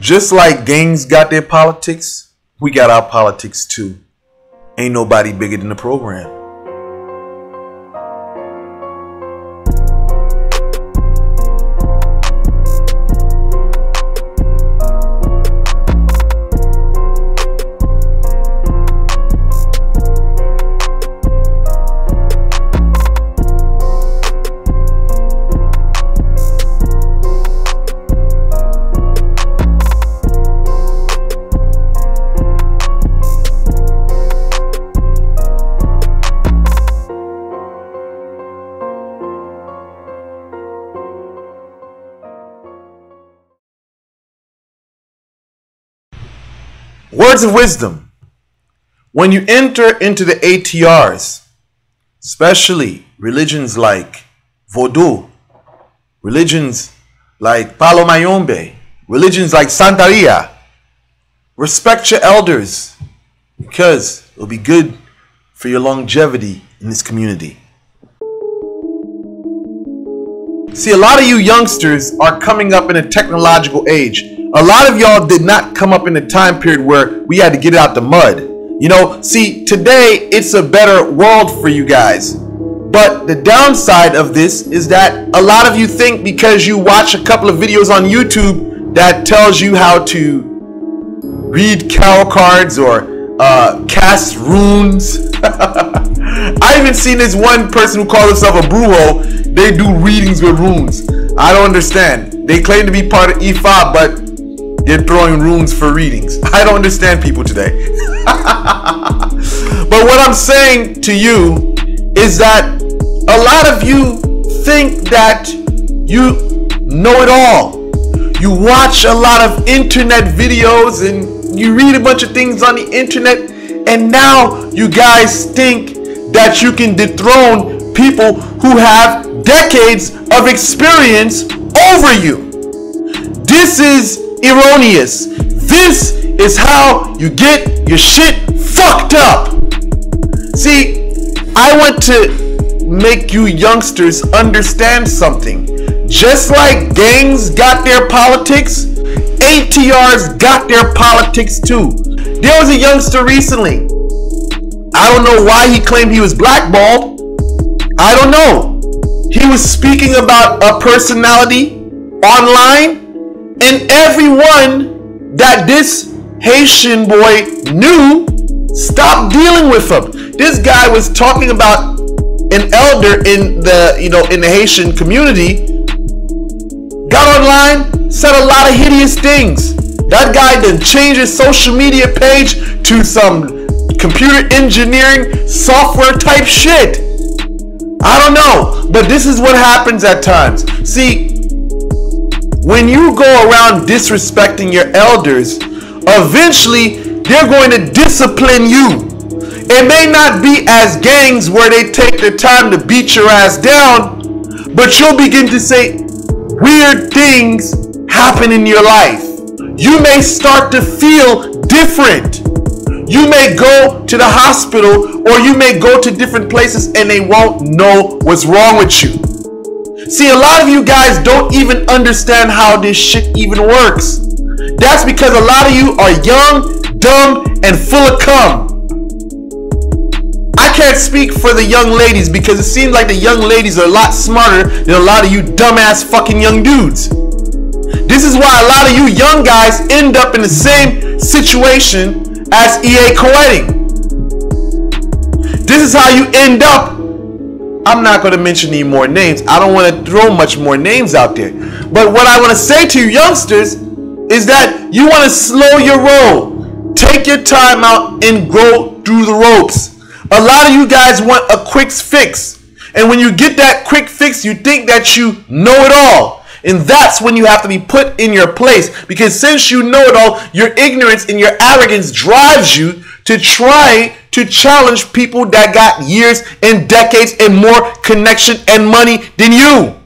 Just like gangs got their politics, we got our politics too. Ain't nobody bigger than the program. Words of wisdom. When you enter into the ATRs, especially religions like Vodou, religions like Palo Mayombe, religions like Santeria, respect your elders because it'll be good for your longevity in this community. See, a lot of you youngsters are coming up in a technological age. A lot of y'all did not come up in a time period where we had to get out the mud. You know, see, today it's a better world for you guys. But the downside of this is that a lot of you think because you watch a couple of videos on YouTube that tells you how to read tarot cards or cast runes. I even seen this one person who called himself a brujo. They do readings with runes. I don't understand. They claim to be part of Ifa, but they're throwing runes for readings. I don't understand people today. But what I'm saying to you is that a lot of you think that you know it all. You watch a lot of internet videos and you read a bunch of things on the internet, and now you guys think that you can dethrone people who have decades of experience over you. This is erroneous. This is how you get your shit fucked up. See, I want to make you youngsters understand something. Just like gangs got their politics, ATRs got their politics too. There was a youngster recently. I don't know why he claimed he was blackballed. I don't know. He was speaking about a personality online. And everyone that this Haitian boy knew stopped dealing with him. This guy was talking about an elder in the, you know, in the Haitian community. Got online, said a lot of hideous things. That guy then changed his social media page to some computer engineering software type shit. I don't know, but this is what happens at times. See, when you go around disrespecting your elders, eventually they're going to discipline you. It may not be as gangs where they take their time to beat your ass down, but you'll begin to say weird things happen in your life. You may start to feel different. You may go to the hospital or you may go to different places and they won't know what's wrong with you. See, a lot of you guys don't even understand how this shit even works. That's because a lot of you are young, dumb, and full of cum. I can't speak for the young ladies because it seems like the young ladies are a lot smarter than a lot of you dumbass fucking young dudes. This is why a lot of you young guys end up in the same situation as E.A. Koetting. This is how you end up. I'm not going to mention any more names. I don't want to throw much more names out there. But what I want to say to you youngsters is that you want to slow your roll. Take your time out and go through the ropes. A lot of you guys want a quick fix. And when you get that quick fix, you think that you know it all. And that's when you have to be put in your place. Because since you know it all, your ignorance and your arrogance drives you to try to challenge people that got years and decades and more connection and money than you.